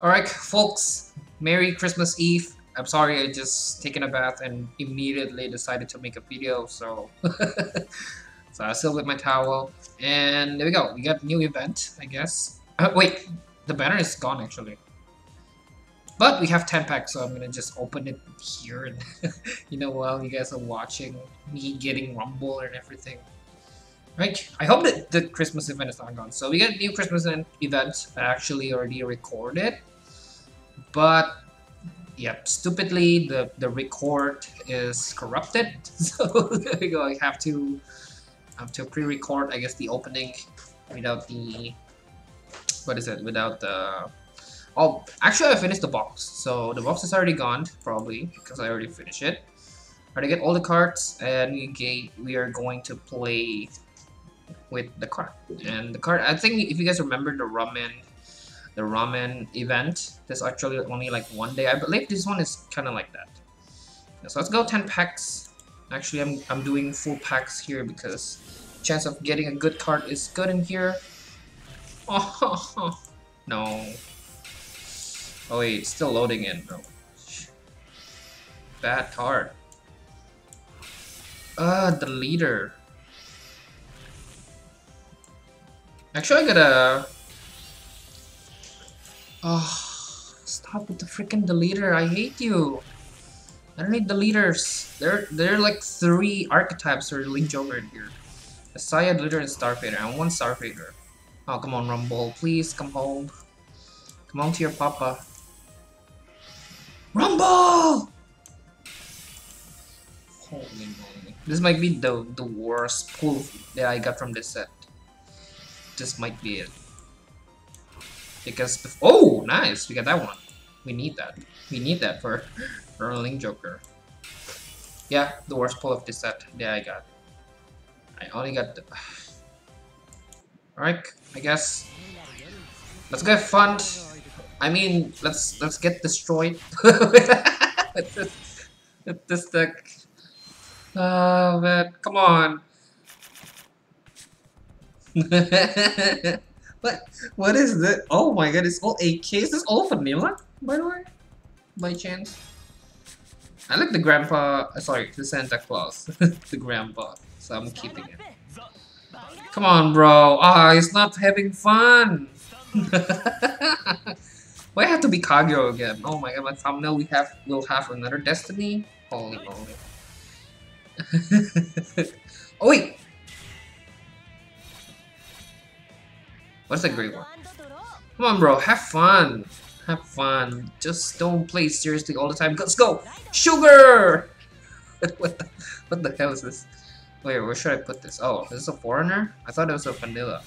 Alright folks, Merry Christmas Eve. I'm sorry, I just taken a bath and immediately decided to make a video, so so I still with my towel. And there we go, we got a new event, I guess. Wait, the banner is gone actually. But we have 10 packs, so I'm gonna just open it here and you know, while you guys are watching me getting rumble and everything. Right, I hope that the Christmas event is not gone. So we got a new Christmas event that I actually already recorded. But yeah, stupidly the record is corrupted. So there we go, I have to pre-record, I guess, the opening without the oh, actually I finished the box. So the box is already gone, probably, because I already finished it. Alright, I get all the cards and we are going to play with the card. And the card, I think if you guys remember the ramen event, there's actually only like one day. I believe this one is kind of like that. Yeah, so let's go 10 packs. Actually, I'm doing full packs here because chance of getting a good card is good in here. Oh, no. Oh wait, it's still loading in, bro. Bad card. The leader. Actually, I gotta... Oh, stop with the freaking deleter. I hate you. I don't need deleters. There are like three archetypes or Link Joker in here. Asaya, Deleter, and Starfader. I want Starfader. Oh, come on, Rumble. Please, come home. Come home to your papa. Rumble! Holy moly. This might be the worst pull that I got from this set. This might be it, because oh nice, we got that one. We need that for a Link Joker. Yeah, the worst pull of this set. Yeah, I only got the... Alright, I guess let's get fun. I mean, let's get destroyed with this deck. Oh man, come on. What is this? Oh my god, it's all AK. Is this all vanilla, by the way? By chance? I like the grandpa, sorry, the Santa Claus. The grandpa, so I'm keeping it. Come on, bro. Ah, he's not having fun. Why I have to be Kagyo again? Oh my god, my thumbnail will have another destiny. Holy moly. Oh wait! What's a great one? Come on, bro. Have fun. Have fun. Just don't play seriously all the time. Let's go! Sugar! What the hell is this? Wait, where should I put this? Oh, is this a foreigner? I thought it was a vanilla.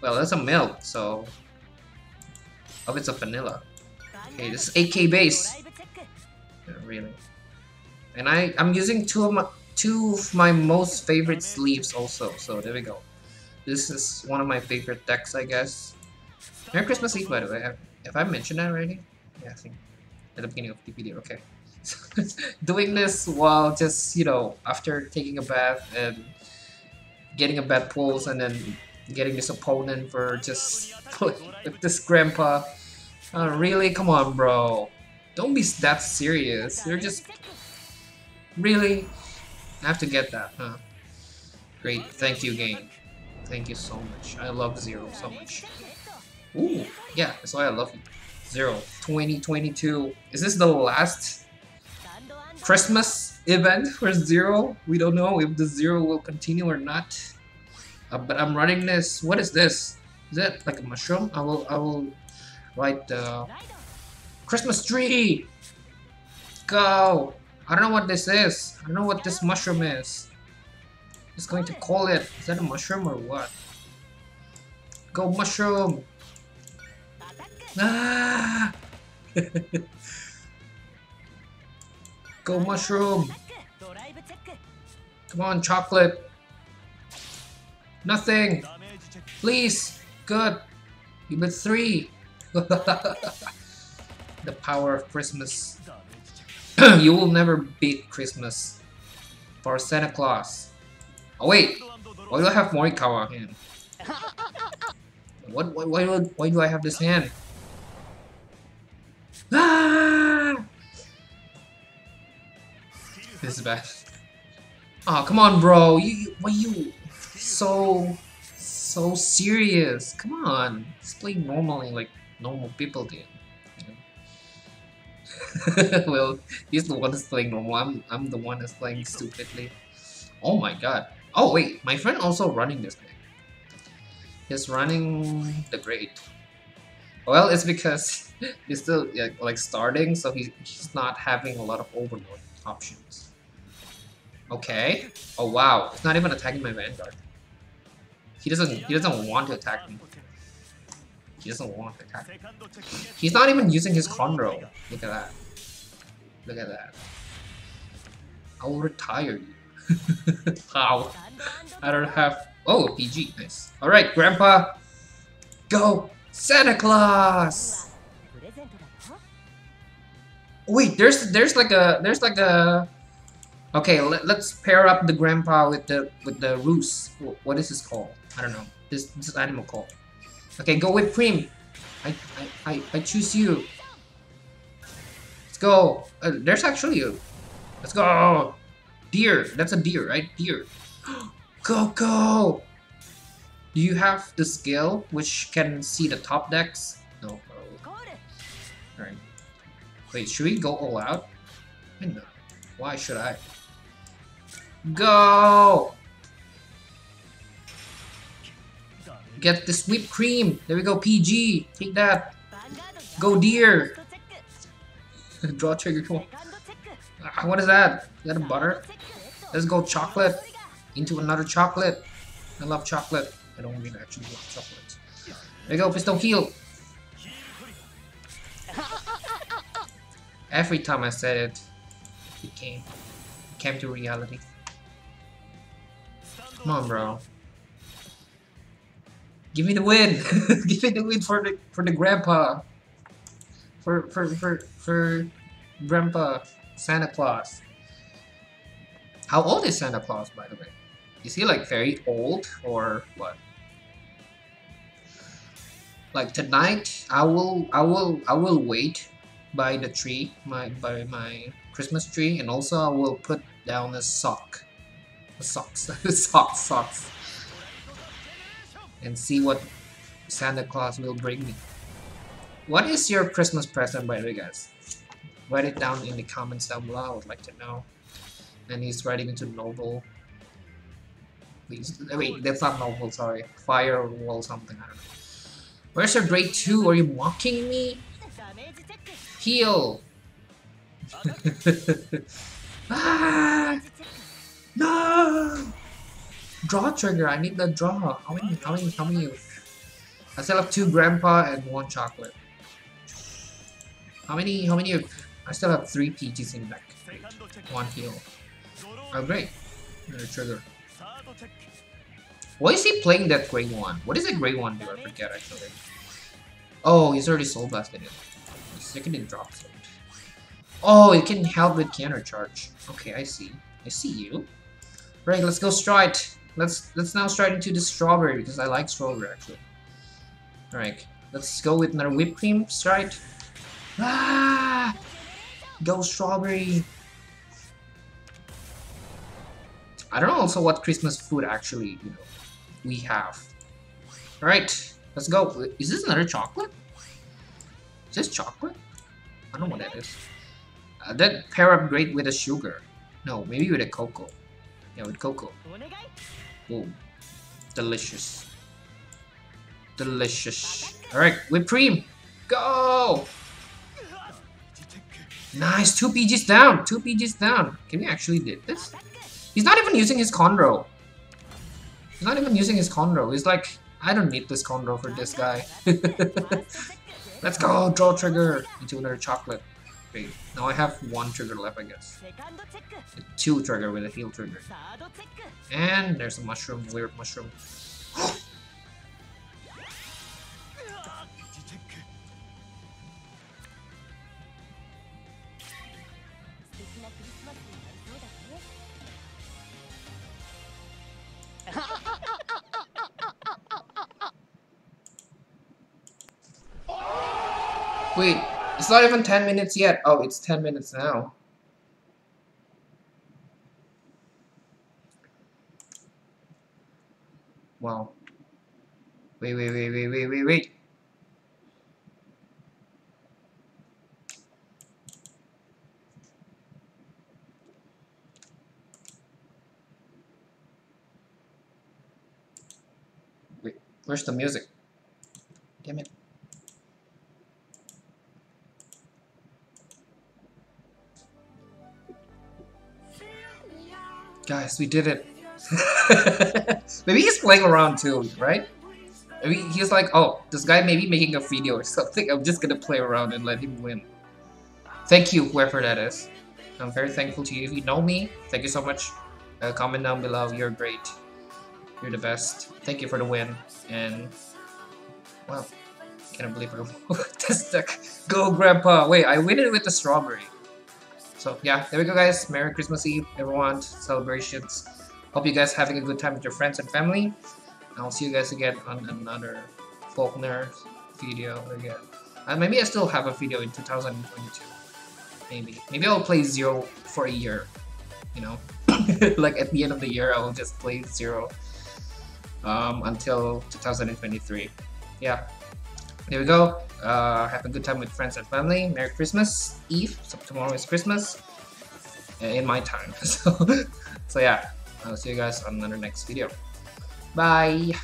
Well, that's a milk, so... Oh, it's a vanilla. Okay, this is AK base. Yeah, really. And I'm using two of my most favorite sleeves also, so there we go. This is one of my favorite decks, I guess. Merry Christmas Eve, by the way. Have I mentioned that already? Yeah, I think. At the beginning of the video, okay. So, doing this while just, you know, after taking a bath and getting a bad pulls and then getting this opponent for just playing with this grandpa. Really? Come on, bro. Don't be that serious. You're just... Really? I have to get that, huh? Great. Thank you, game. Thank you so much. I love Zero so much. Ooh, yeah, that's why I love you. Zero 2022. Is this the last Christmas event for Zero? We don't know if the Zero will continue or not. But I'm running this. What is this? Is that like a mushroom? I will write the Christmas tree. Go. I don't know what this is. I don't know what this mushroom is. It's going to call it. Is that a mushroom or what? Go mushroom! Ah! Go mushroom! Come on, chocolate! Nothing! Please! Good! Give it 3! The power of Christmas. You will never beat Christmas. For Santa Claus. Oh wait, why do I have Morikawa hand? Why do I have this hand? Ah! This is bad. Oh, come on, bro. Why you so serious? Come on. Let's play normally like normal people do. Well, he's the one that's playing normal. I'm the one that's playing stupidly. Oh my god. Oh wait, my friend also running this guy. He's running the grade. Well, it's because he's still like starting, so he's not having a lot of overload options. Okay. Oh wow, he's not even attacking my Vanguard. He doesn't want to attack me. He doesn't want to attack me. He's not even using his Conroe. Look at that. Look at that. I will retire you. How? I don't have... Oh, PG. Nice. Alright, Grandpa. Go! Santa Claus! Wait, there's like a... Okay, let's pair up the Grandpa with the Roos. What is this called? I don't know. This animal called. Okay, go with Prim. I choose you. Let's go. There's actually you. Let's go. Deer. That's a deer, right? Deer. Go. Do you have the skill which can see the top decks? No. All right. Wait, should we go all out? No. Why should I? Go. Get the whipped cream. There we go, PG. Take that. Go deer. Draw trigger. Cool. What is that? Is that a butter? Let's go chocolate. Into another chocolate. I love chocolate. I don't really actually love chocolates. There you go, pistol heal. Every time I said it, it came to reality. Come on, bro. Give me the win. Give me the win for the grandpa. For Grandpa Santa Claus. How old is Santa Claus, by the way? Is he like very old or what? Like tonight, I will wait by the tree, by my Christmas tree, and also I will put down a sock, socks. And see what Santa Claus will bring me. What is your Christmas present, by the way, guys? Write it down in the comments down below. I would like to know. And he's riding into Noble. Please, wait, that's not Noble. Sorry, Firewall something. I don't know. Where's your grade 2? Are you mocking me? Heal. Ah, no. Draw trigger, I need the draw. How many you? I still have 2 grandpa and 1 chocolate. How many you? I still have 3 PGs in back. 1 heal. Oh great. Another trigger. Why is he playing that grade 1? What is that grade 1 do? I forget actually. Oh, he's already soul blasted it. He's second in drop zone. Oh, it can help with counter charge. Okay, I see. I see you. Right, let's go stride. Let's now stride into the strawberry because I like strawberry actually. Alright, let's go with another whipped cream stride. Ah, go strawberry. I don't know also what Christmas food actually we have. Alright, let's go. Is this another chocolate? Is this chocolate? I don't know what that is. That pair up great with a sugar. No, maybe with a cocoa. Yeah, with cocoa. Whoa. Delicious. Delicious. Alright, whipped cream. Go! Nice, 2 PGs down. 2 PGs down. Can we actually do this? He's not even using his Conroe. He's not even using his Conroe. He's like, I don't need this Conroe for this guy. Let's go, draw trigger into another chocolate. Wait, now I have 1 trigger left, I guess. 2 trigger with a heal trigger. And there's a mushroom, weird mushroom. Wait. It's not even 10 minutes yet. Oh, it's 10 minutes now. Wow. Wait. Where's the music? Damn it. Guys, we did it. Maybe he's playing around too, right? Maybe he's like, oh, this guy may be making a video or something. I'm just gonna play around and let him win. Thank you, whoever that is. I'm very thankful to you. If you know me, thank you so much. Comment down below. You're great. You're the best. Thank you for the win. And wow, can't believe I won with this deck. Go, Grandpa! Wait, I win it with the strawberry. So yeah, there we go, guys. Merry Christmas Eve, everyone. Celebrations. Hope you guys are having a good time with your friends and family. And I'll see you guys again on another Volkner video again. Maybe I still have a video in 2022. Maybe. Maybe I'll play Zero for a year. You know, like at the end of the year, I'll just play Zero. Until 2023. Yeah, there we go. Have a good time with friends and family. Merry Christmas Eve. So tomorrow is Christmas in my time. So yeah, I'll see you guys on another next video. Bye.